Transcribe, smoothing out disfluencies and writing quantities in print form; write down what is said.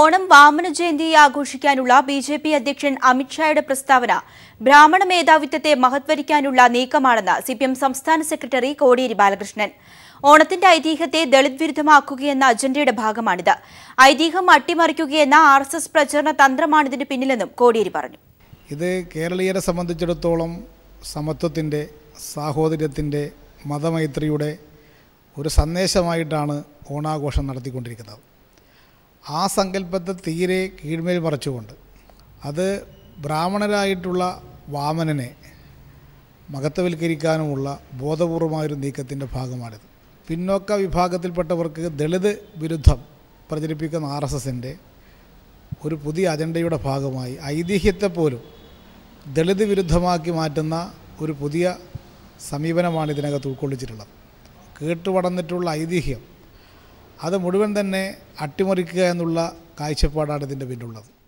ഓണം വാമന ജയന്തിയെ ആഘോഷിക്കാനുള്ള ബിജെപി അധ്യക്ഷൻ അമിത്ഷായുടെ പ്രസ്താവന ബ്രാഹ്മണ മേധാവിത്വത്തെ മഹത്വരിക്കാനുള്ള നീക്കമാണെന്ന് സിപിഎം സംസ്ഥാന സെക്രട്ടറി കോടിയേരി ബാലകൃഷ്ണൻ. ഓണത്തിന്റെ ഐതിഹ്യത്തെ ദളിത് വിരുദ്ധമാക്കുകയെന്ന അജണ്ടയുടെ ഭാഗമാണിത്. ഐതിഹ്യം അട്ടിമറിക്കുകയെന്ന ആർഎസ്എസ് പ്രചരണ തന്ത്രമാണിതിന് പിന്നിലെന്നും കോടിയേരി പറഞ്ഞു. ഇത് കേരളീയരെ സംബന്ധിച്ചിടത്തോളം സമത്വത്തിൻ്റെ, സാഹോദര്യത്തിൻ്റെ, മതമൈത്രിയുടെ ഒരു സന്ദേശമായിട്ടാണ് ഓണാഘോഷം നടത്തിക്കൊണ്ടിരിക്കുന്നത്. ആ സങ്കല്പത്തെ തീരെ കീഴ്മേൽ മറിച്ചുകൊണ്ട് അത് ബ്രാഹ്മണരായിട്ടുള്ള വാമനനെ മഹത്വവൽക്കരിക്കാനുമുള്ള ബോധപൂർവമായൊരു നീക്കത്തിൻ്റെ ഭാഗമാണിത്. പിന്നോക്ക വിഭാഗത്തിൽപ്പെട്ടവർക്ക് ദളിത് വിരുദ്ധം പ്രചരിപ്പിക്കുന്ന ആർ എസ് എസിൻ്റെ ഒരു പുതിയ അജണ്ടയുടെ ഭാഗമായി ഐതിഹ്യത്തെപ്പോലും ദളിത് വിരുദ്ധമാക്കി മാറ്റുന്ന ഒരു പുതിയ സമീപനമാണ് ഇതിനകത്ത് ഉൾക്കൊള്ളിച്ചിട്ടുള്ളത്. കേട്ടുപടന്നിട്ടുള്ള ഐതിഹ്യം അത് മുഴുവൻ തന്നെ അട്ടിമറിക്കുക എന്നുള്ള കാഴ്ചപ്പാടാണ് ഇതിൻ്റെ പിന്നിലുള്ളത്.